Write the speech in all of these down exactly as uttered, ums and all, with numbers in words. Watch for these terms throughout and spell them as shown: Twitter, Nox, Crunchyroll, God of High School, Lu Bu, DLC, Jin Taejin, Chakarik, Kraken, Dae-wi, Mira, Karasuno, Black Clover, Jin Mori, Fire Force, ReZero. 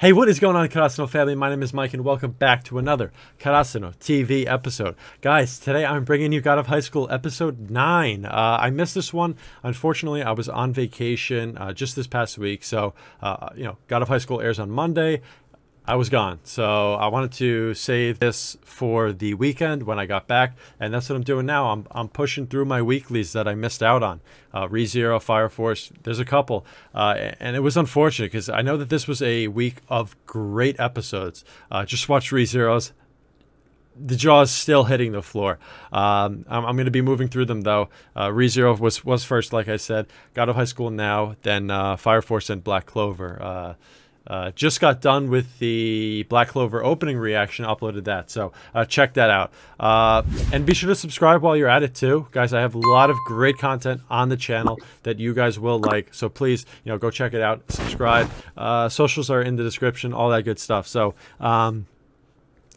Hey, what is going on, Karasuno family? My name is Mike and welcome back to another Karasuno T V episode. Guys, today I'm bringing you God of High School episode nine. Uh, I missed this one. Unfortunately, I was on vacation uh, just this past week. So, uh, you know, God of High School airs on Monday. I was gone, so I wanted to save this for the weekend when I got back, and that's what I'm doing now. I'm, I'm pushing through my weeklies that I missed out on. Uh, ReZero, Fire Force, there's a couple, uh, and it was unfortunate because I know that this was a week of great episodes. Uh, just watch ReZero's. The jaw's still hitting the floor. Um, I'm, I'm going to be moving through them, though. Uh, ReZero was, was first, like I said. God of High School now, then uh, Fire Force and Black Clover. Uh, Uh, just got done with the Black Clover opening reaction, uploaded that, so uh, check that out. Uh, and be sure to subscribe while you're at it too. Guys, I have a lot of great content on the channel that you guys will like, so please, you know, go check it out, subscribe. Uh, socials are in the description, all that good stuff. So, um,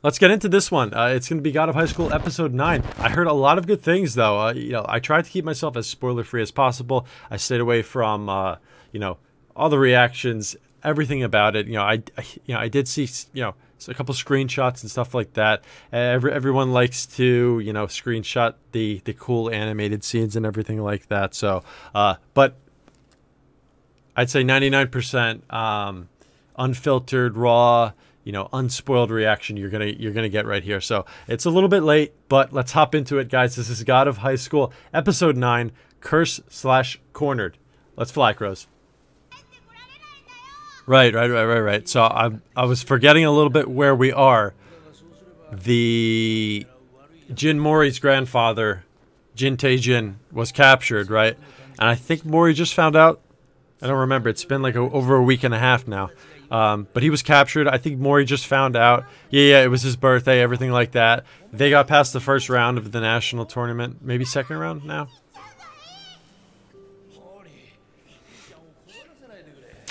let's get into this one. Uh, it's going to be God of High School Episode nine. I heard a lot of good things, though. Uh, you know, I tried to keep myself as spoiler-free as possible. I stayed away from, uh, you know, all the reactions, everything about it. You know, I, I you know I did see, you know, a couple screenshots and stuff like that. Every, everyone likes to, you know, screenshot the the cool animated scenes and everything like that. So, uh, but I'd say ninety-nine percent um, unfiltered, raw, you know, unspoiled reaction you're gonna you're gonna get right here. So it's a little bit late, but let's hop into it, guys. This is God of High School Episode nine, Curse slash Cornered. Let's fly, crows. Right, right, right, right, right. So I, I was forgetting a little bit where we are. The Jin Mori's grandfather, Jin Taejin, was captured, right? And I think Mori just found out. I don't remember. It's been like a, over a week and a half now. Um, but he was captured. I think Mori just found out. Yeah, yeah, it was his birthday, everything like that. They got past the first round of the national tournament. Maybe second round now?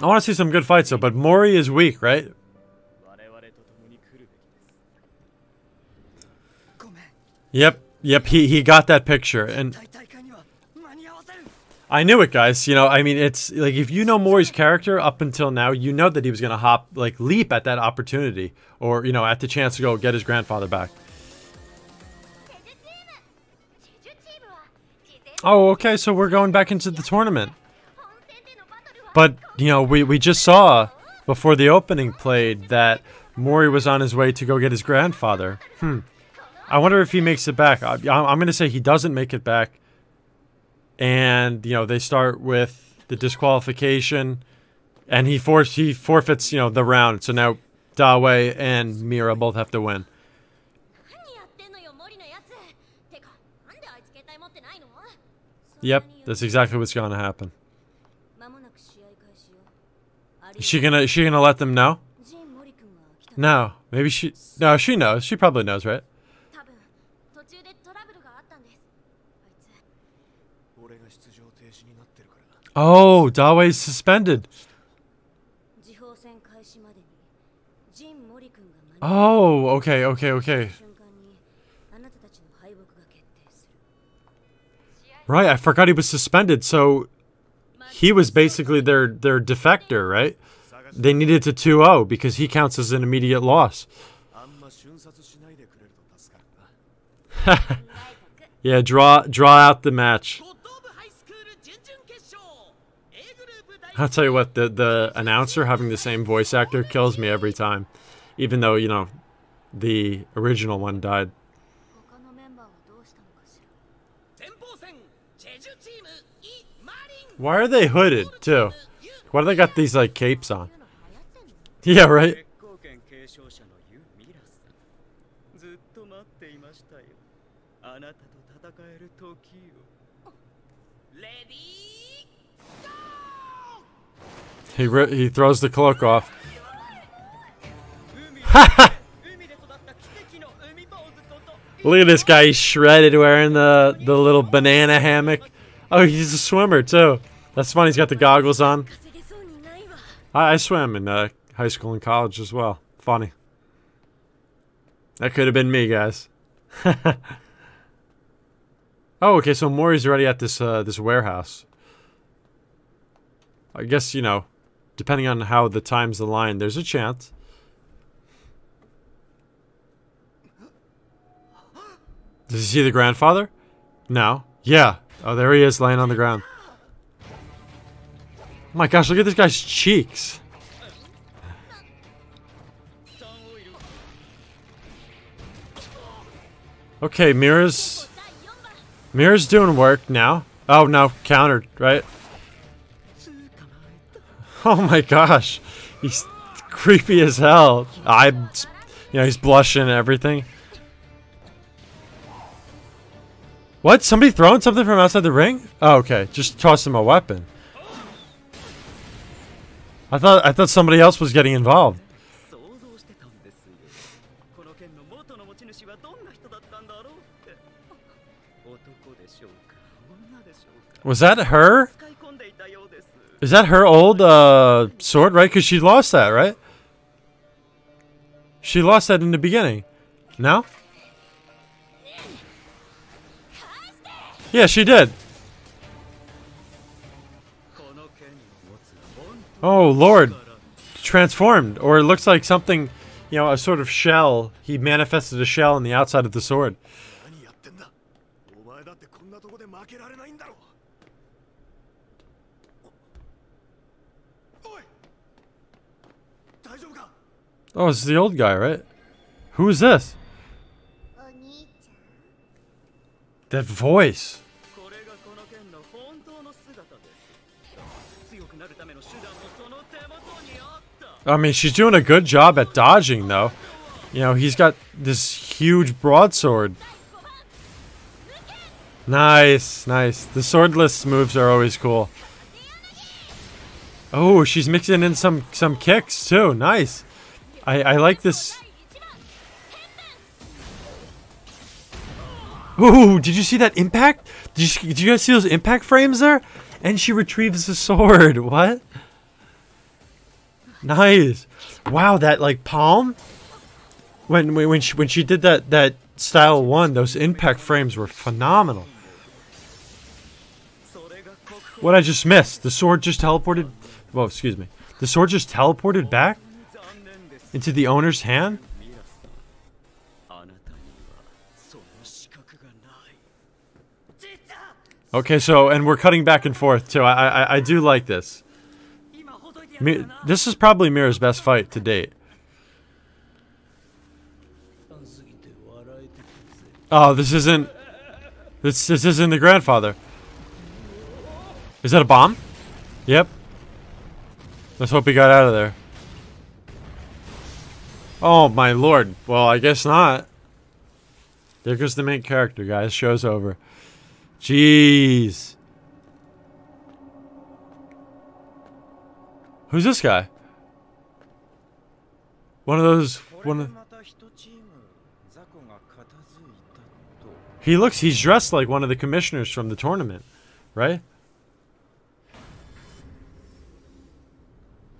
I want to see some good fights, though, but Mori is weak, right? Yep, yep, he, he got that picture, and I knew it, guys. You know, I mean, it's like, if you know Mori's character up until now, you know that he was going to hop, like, leap at that opportunity, or, you know, at the chance to go get his grandfather back. Oh, okay, so we're going back into the tournament. But, you know, we, we just saw, before the opening played, that Mori was on his way to go get his grandfather. Hmm. I wonder if he makes it back. I, I'm going to say he doesn't make it back. And, you know, they start with the disqualification. And he, for, he forfeits, you know, the round. So now Dae-wi and Mira both have to win. Yep, that's exactly what's going to happen. Is she gonna, is she gonna let them know? No. Maybe she... No, she knows. She probably knows, right? Oh, Dae-wi's suspended. Oh, okay, okay, okay. Right, I forgot he was suspended, so... He was basically their, their defector, right? They needed to two oh because he counts as an immediate loss. Yeah, draw draw out the match. I'll tell you what, the, the announcer having the same voice actor kills me every time. Even though, you know, the original one died. Why are they hooded, too? Why do they got these, like, capes on? Yeah, right? He, re he throws the cloak off. Look at this guy, he's shredded, wearing the, the little banana hammock. Oh, he's a swimmer, too. That's funny, he's got the goggles on. I, I swam in uh, high school and college as well. Funny. That could have been me, guys. Oh, okay, so Mori's already at this, uh, this warehouse. I guess, you know, depending on how the times align, there's a chance. Does he see the grandfather? No. Yeah. Oh, there he is, laying on the ground. Oh my gosh, look at this guy's cheeks. Okay, Mira's... Mira's doing work now. Oh, no. Countered, right? Oh my gosh. He's creepy as hell. I... You know, he's blushing and everything. What? Somebody throwing something from outside the ring? Oh, okay. Just toss him a weapon. I thought I thought somebody else was getting involved. Was that her? Is that her old uh, sword, right? Because she lost that, right? She lost that in the beginning. No? Yeah, she did. Oh, Lord. Transformed. Or it looks like something, you know, a sort of shell. He manifested a shell on the outside of the sword. Oh, it's the old guy, right? Who is this? That voice. I mean, she's doing a good job at dodging, though. You know, he's got this huge broadsword. Nice, nice. The swordless moves are always cool. Oh, she's mixing in some, some kicks, too. Nice. I, I like this... Ooh, did you see that impact? Did you, did you guys see those impact frames there? And she retrieves the sword. What? Nice. Wow, that like palm. When when she when she did that that style one, those impact frames were phenomenal. What I just missed? The sword just teleported. Well, excuse me. The sword just teleported back into the owner's hand. Okay, so, and we're cutting back and forth, too. I, I, I do like this. Mi this is probably Mira's best fight to date. Oh, this isn't... This, this isn't the grandfather. Is that a bomb? Yep. Let's hope he got out of there. Oh, my Lord. Well, I guess not. There goes the main character, guys. Show's over. Jeez. Who's this guy? One of those... One of, he looks... He's dressed like one of the commissioners from the tournament. Right?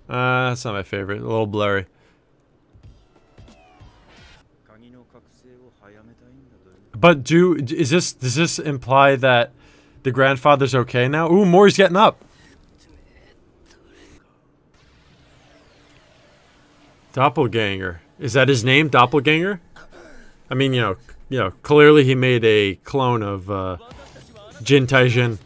Uh, that's not my favorite. A little blurry. But do is this does this imply that the grandfather's okay now? Ooh, Mori's getting up. Doppelganger. Is that his name? Doppelganger? I mean, you know, you know, clearly he made a clone of uh, Jin Taejin.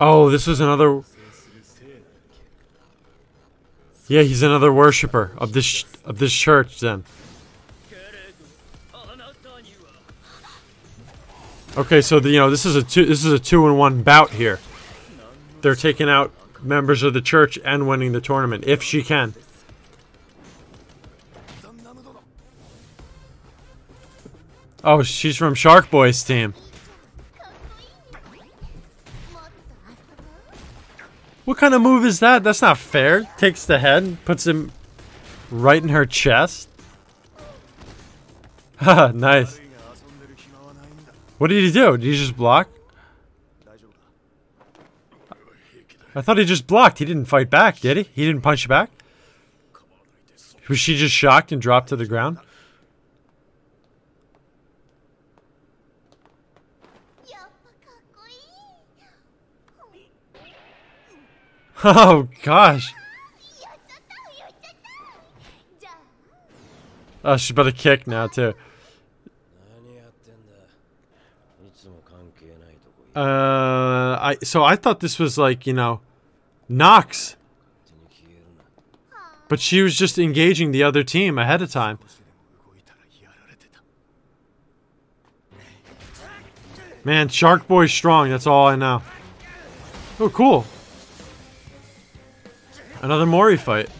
Oh, this is another... Yeah, he's another worshiper of this of this church, then. Okay, so the, you know, this is a two this is a two in one bout here. They're taking out members of the church and winning the tournament if she can. Oh, she's from Shark Boy's team. What kind of move is that? That's not fair. Takes the head and puts him right in her chest. Haha, nice. What did he do? Did he just block? I thought he just blocked. He didn't fight back, did he? He didn't punch back? Was she just shocked and dropped to the ground? Oh gosh. Oh, she's about to kick now too. Uh, I so I thought this was like, you know, Nox, but she was just engaging the other team ahead of time. Man, Shark Boy's strong. That's all I know. Oh, cool. Another Mori fight.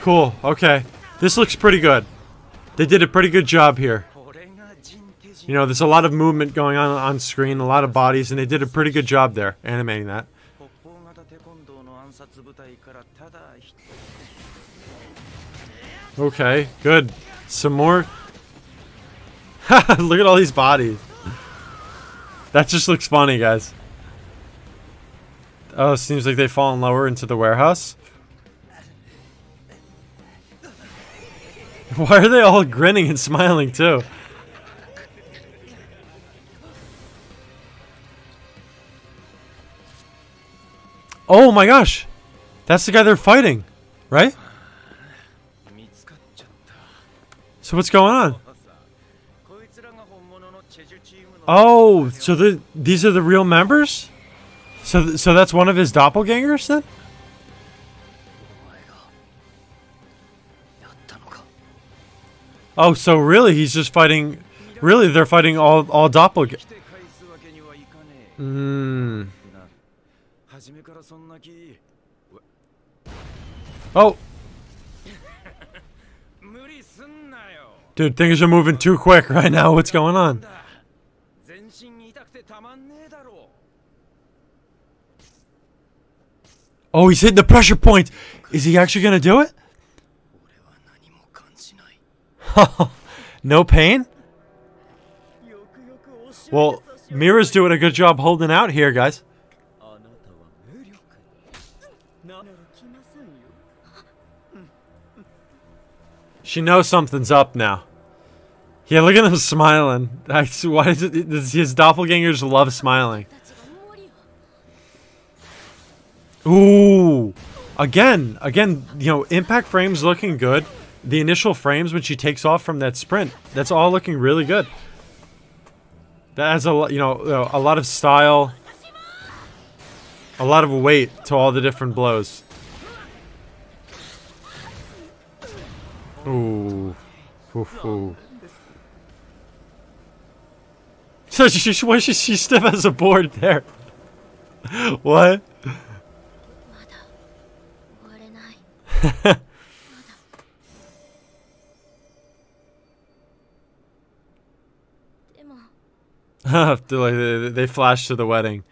Cool. Okay. This looks pretty good. They did a pretty good job here. You know, there's a lot of movement going on on screen, a lot of bodies, and they did a pretty good job there animating that. Okay. Good. Some more. Look at all these bodies. That just looks funny, guys. Oh, seems like they've fallen lower into the warehouse. Why are they all grinning and smiling too? Oh my gosh! That's the guy they're fighting, right? So what's going on? Oh, so the, these are the real members? So th so that's one of his doppelgangers then? Oh, so really he's just fighting... Really, they're fighting all, all doppelgangers. Hmm. Oh! Dude, things are moving too quick right now. What's going on? Oh, he's hitting the pressure point. Is he actually gonna do it? No pain? Well, Mira's doing a good job holding out here, guys. She knows something's up now. Yeah, look at him smiling. Why is it, does his doppelgangers love smiling? Ooh, again, again, you know, impact frames looking good. The initial frames when she takes off from that sprint, that's all looking really good. That has a lot, you know, a lot of style, a lot of weight to all the different blows. Ooh, oof, ooh. So she, why is she, she stiff as a board there? What? They flash to the wedding.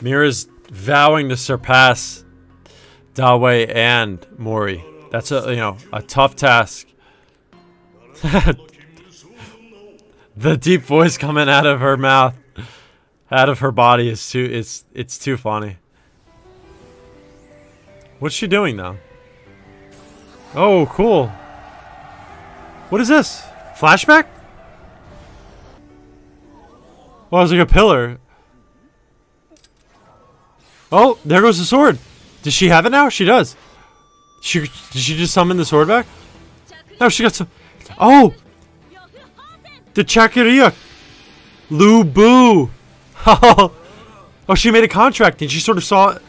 Mira's vowing to surpass Dae-wi and Mori. That's a you know a tough task. The deep voice coming out of her mouth. Out of her body is too it's it's too funny. What's she doing though? Oh, cool. What is this? Flashback? Well, it's like a pillar. Oh, there goes the sword. Does she have it now? She does. She did she just summon the sword back? No, she got some. Oh, the Chakarik. Lu Bu. Oh, she made a contract and she sort of saw it.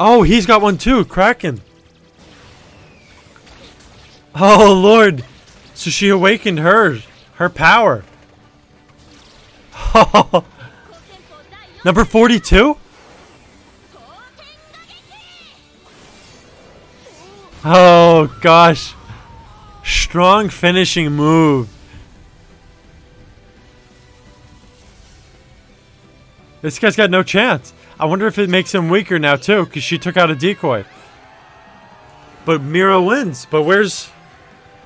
Oh, he's got one too. Kraken. Oh, Lord. So she awakened her. Her power. Oh. Number forty-two? Oh, gosh. Strong finishing move. This guy's got no chance. I wonder if it makes him weaker now, too, because she took out a decoy. But Mira wins. But where's...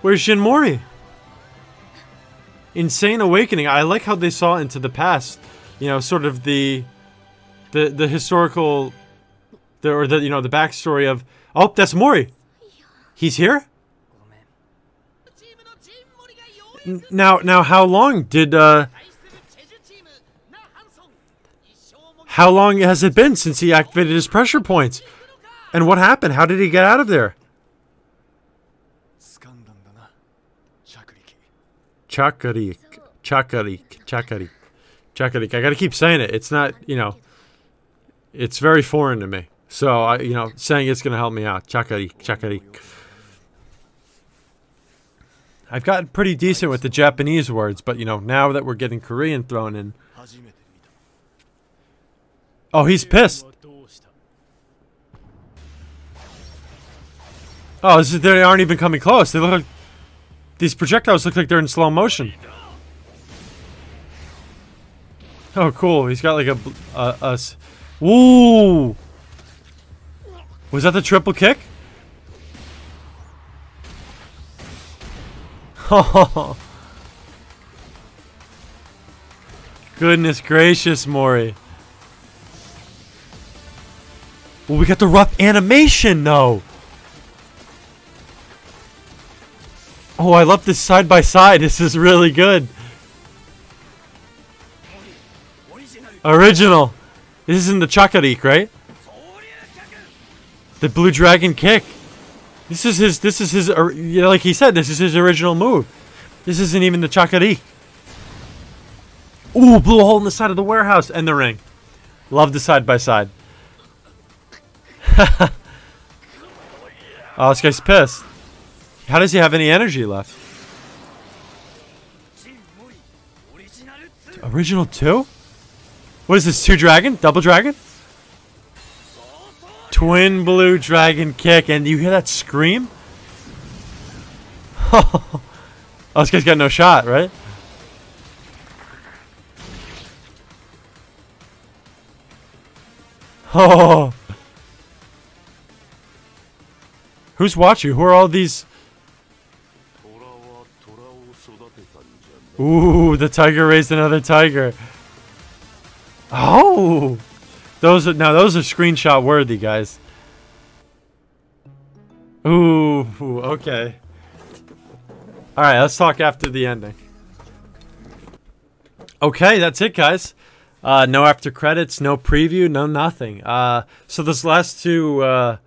Where's Jin Mori? Insane awakening. I like how they saw into the past. You know, sort of the... The, the historical... The, or the, you know, the backstory of... Oh, that's Mori! He's here? Now, now, how long did, uh... how long has it been since he activated his pressure points? And what happened? How did he get out of there? Chakarik. Chakarik. Chakarik. Chakarik. I gotta keep saying it. It's not, you know... it's very foreign to me. So, I, you know, saying it's gonna help me out. Chakarik. Chakarik. I've gotten pretty decent with the Japanese words, but, you know, now that we're getting Korean thrown in... Oh, he's pissed! Oh, this is, they aren't even coming close. They look like... these projectiles look like they're in slow motion. Oh, cool. He's got like a... Uh, a s Ooh! Was that the triple kick? Oh, goodness gracious, Mori. Well, we got the rough animation, though. Oh, I love this side by side. This is really good. Original. This is in the Chakarik, right? The blue dragon kick. This is his, this is his, uh, yeah, like he said, this is his original move. This isn't even the Chakarik. Ooh, blew a hole in the side of the warehouse and the ring. Love the side by side. Oh, this guy's pissed. How does he have any energy left? Original two? What is this, two dragon? Double dragon? Twin blue dragon kick, and you hear that scream? Oh, this guy's got no shot, right? Oh. Who's watching? Who are all these? Ooh, the tiger raised another tiger. Oh. Those are, now those are screenshot worthy, guys. Ooh, okay. Alright, let's talk after the ending. Okay, that's it, guys. Uh, no after credits, no preview, no nothing. Uh, so those last two, uh,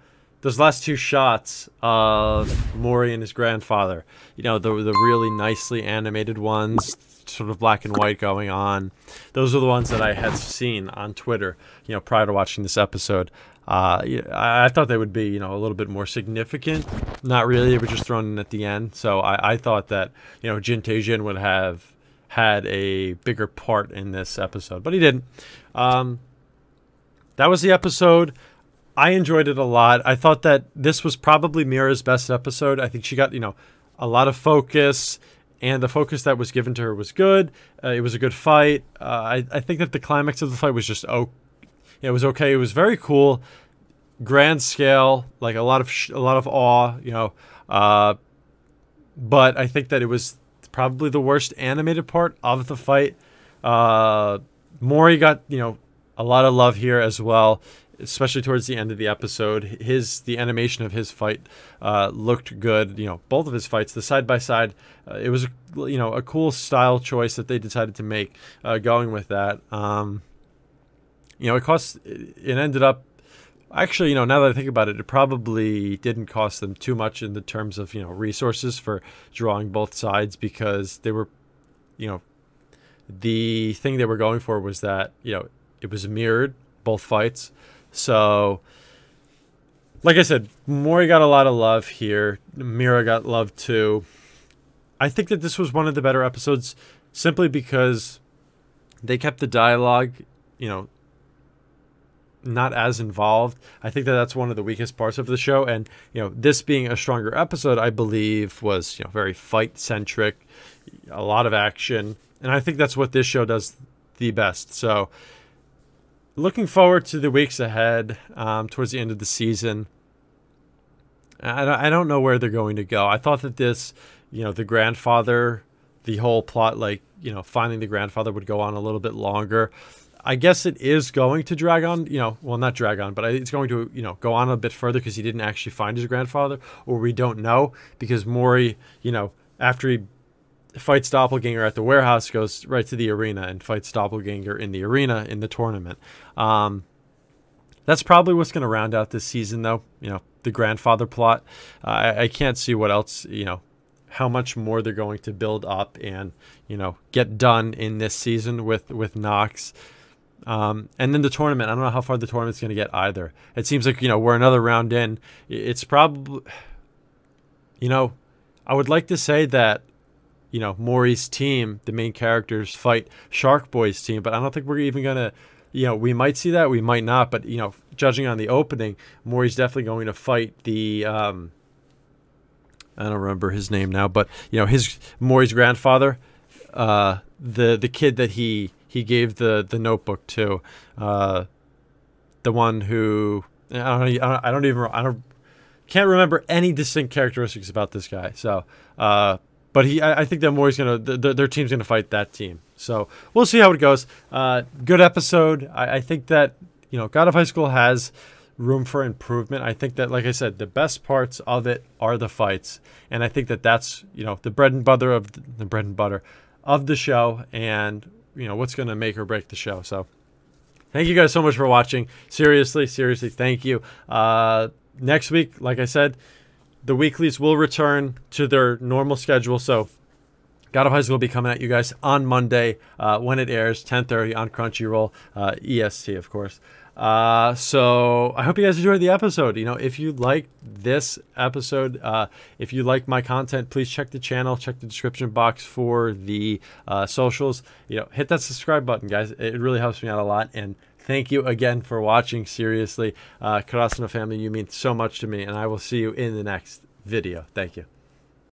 those last two shots of Mori and his grandfather. You know, the, the really nicely animated ones. Sort of black and white going on. Those are the ones that I had seen on Twitter, you know, prior to watching this episode. Uh, I thought they would be, you know, a little bit more significant. Not really. They were just thrown in at the end. So I, I thought that, you know, Jin Taejin would have had a bigger part in this episode, but he didn't. Um, that was the episode. I enjoyed it a lot. I thought that this was probably Mira's best episode. I think she got, you know, a lot of focus. And the focus that was given to her was good. Uh, it was a good fight. Uh, I, I think that the climax of the fight was just, oh, it was okay. It was very cool, grand scale, like a lot of sh a lot of awe, you know. Uh, but I think that it was probably the worst animated part of the fight. Uh, Mori got, you know, a lot of love here as well, especially towards the end of the episode. His the animation of his fight uh, looked good. You know, both of his fights, the side by side, uh, it was, you know, a cool style choice that they decided to make uh, going with that. Um, you know, it cost. It ended up actually, you know, now that I think about it, it probably didn't cost them too much in the terms of, you know, resources for drawing both sides, because they were, you know, the thing they were going for was that, you know, it was mirrored both fights. So, like I said, Mori got a lot of love here. Mira got love too. I think that this was one of the better episodes, simply because they kept the dialogue, you know, not as involved. I think that that's one of the weakest parts of the show. And, you know, this being a stronger episode, I believe, was, you know, very fight-centric, a lot of action. And I think that's what this show does the best. So... looking forward to the weeks ahead, um, towards the end of the season. I, I don't know where they're going to go. I thought that this, you know, the grandfather, the whole plot, like, you know, finding the grandfather would go on a little bit longer. I guess it is going to drag on, you know, well, not drag on, but it's going to, you know, go on a bit further, because he didn't actually find his grandfather, or we don't know, because Mori, you know, after he fights Doppelganger at the warehouse, goes right to the arena and fights Doppelganger in the arena in the tournament. Um, that's probably what's going to round out this season, though. You know, the grandfather plot. Uh, I, I can't see what else, you know, how much more they're going to build up and, you know, get done in this season with, with Nox. Um, and then the tournament. I don't know how far the tournament's going to get either. It seems like, you know, we're another round in. It's probably, you know, I would like to say that, you know, Mori's team, the main characters, fight Shark Boy's team, but I don't think we're even going to, you know, we might see that, we might not, but, you know, judging on the opening, Mori's definitely going to fight the, um, I don't remember his name now, but, you know, his, Mori's grandfather, uh, the, the kid that he, he gave the, the notebook to, uh, the one who, I don't, I don't, I don't even, I don't, can't remember any distinct characteristics about this guy, so, uh, but he, I, I think that Mori's gonna, the, their team's gonna fight that team. So we'll see how it goes. Uh, good episode. I, I think that, you know, God of High School has room for improvement. I think that, like I said, the best parts of it are the fights, and I think that that's, you know, the bread and butter of the, the bread and butter of the show, and you know what's gonna make or break the show. So thank you guys so much for watching. Seriously, seriously, thank you. Uh, next week, like I said, the weeklies will return to their normal schedule, so God of High School will be coming at you guys on Monday uh, when it airs, ten thirty on Crunchyroll, uh, E S T, of course. Uh, so I hope you guys enjoyed the episode. You know, if you like this episode, uh, if you like my content, please check the channel, check the description box for the uh, socials. You know, hit that subscribe button, guys. It really helps me out a lot, and thank you again for watching. Seriously, uh, Karasuno family, you mean so much to me, and I will see you in the next video. Thank you.